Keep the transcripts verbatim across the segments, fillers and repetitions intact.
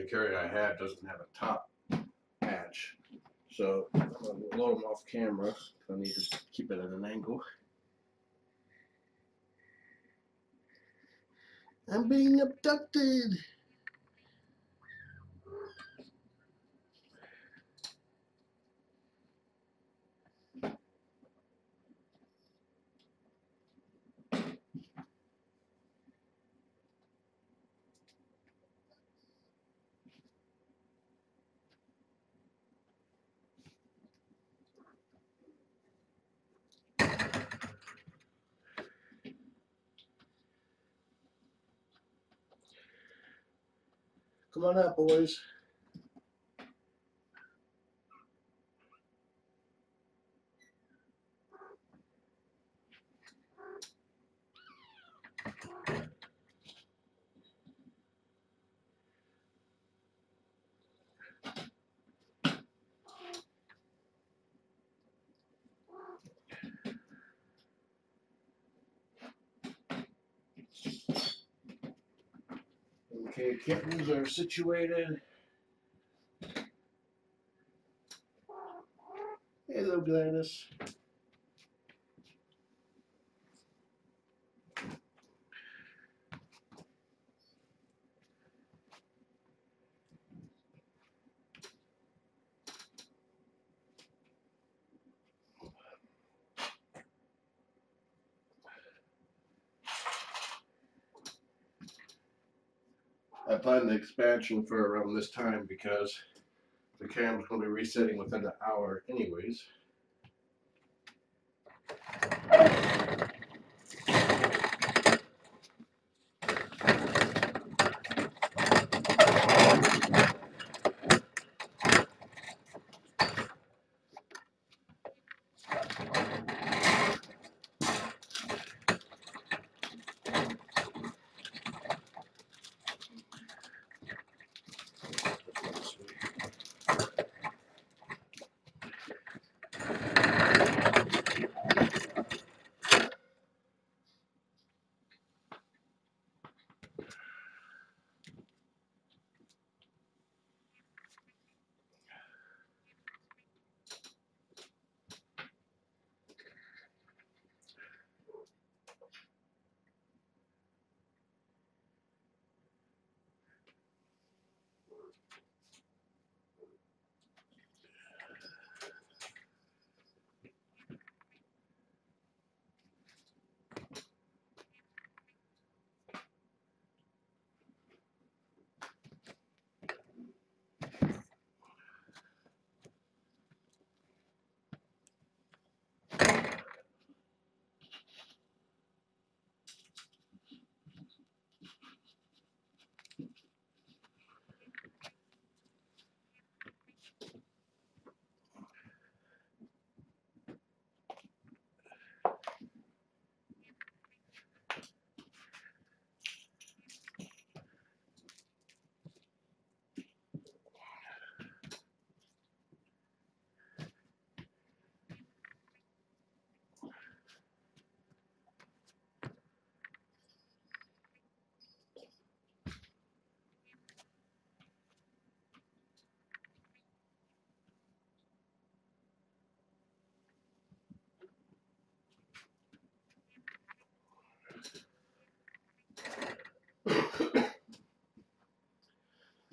the carrier I have doesn't have a top hatch, so I'm going to load them off camera. I need to keep it at an angle. I'm being abducted. Come on out, boys. Okay, kittens are situated. Hello, Glados. I planned the expansion for around this time because the cam's going to be resetting within an hour anyways.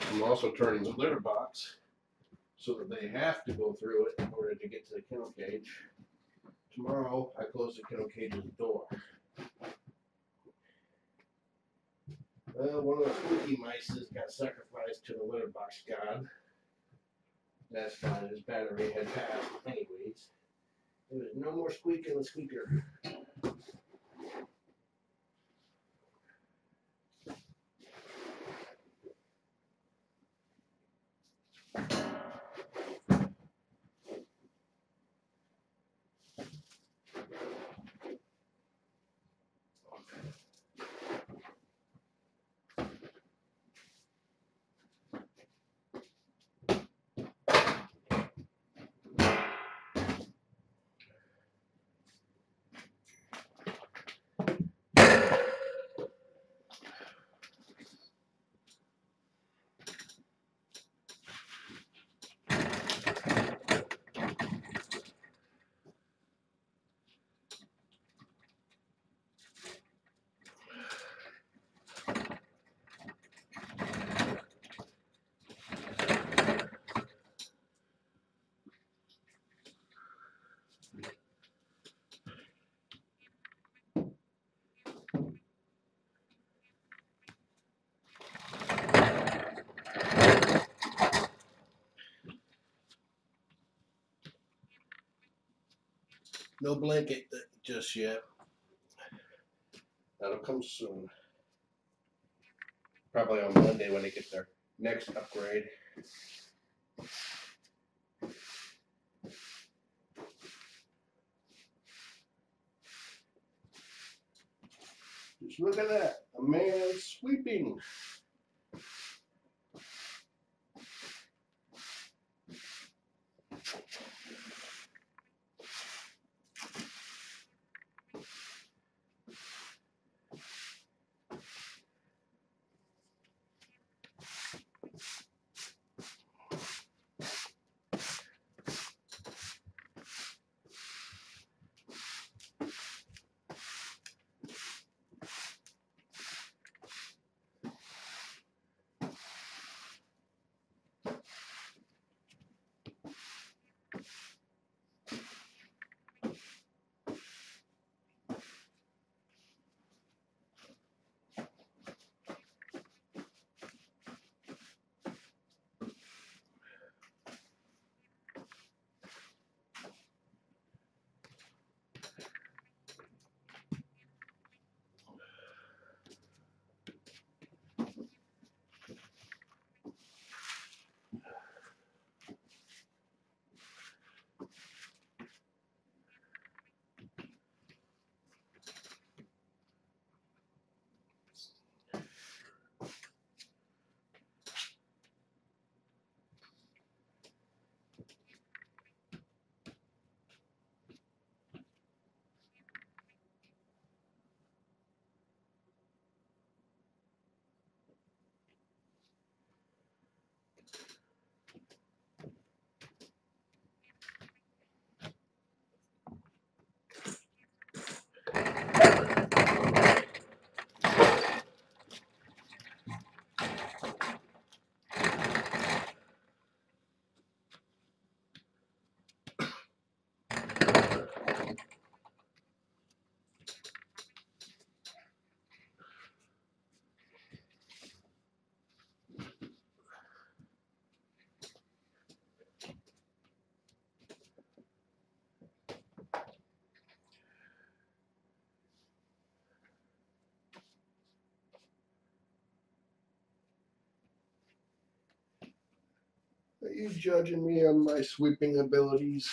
I'm also turning the litter box so that they have to go through it in order to get to the kennel cage. Tomorrow I close the kennel cage's door. Well, one of the squeaky mice got sacrificed to the litter box god. That's fine, his battery had passed anyways. There was no more squeak in the squeaker. Don't blink it just yet. That'll come soon. Probably on Monday when they get their next upgrade. Just look at that. A man sweeping. Are you judging me on my sweeping abilities?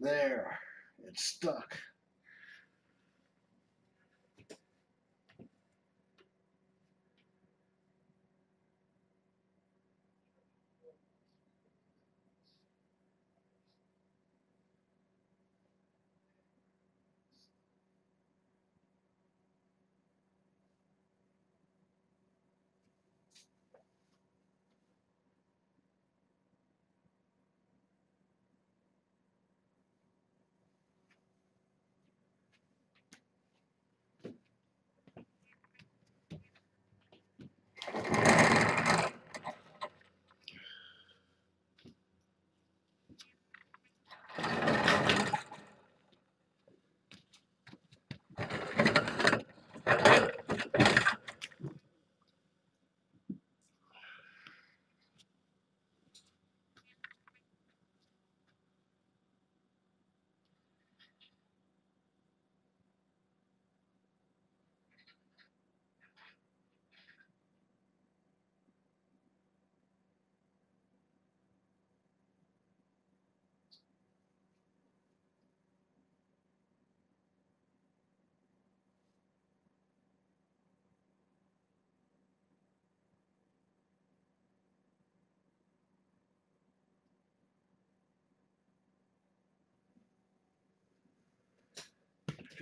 There, it's stuck.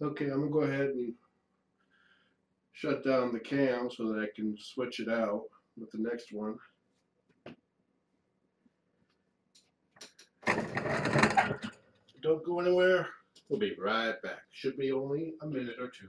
Okay, I'm going to go ahead and shut down the cam so that I can switch it out with the next one. Don't go anywhere. We'll be right back. Should be only a minute or two.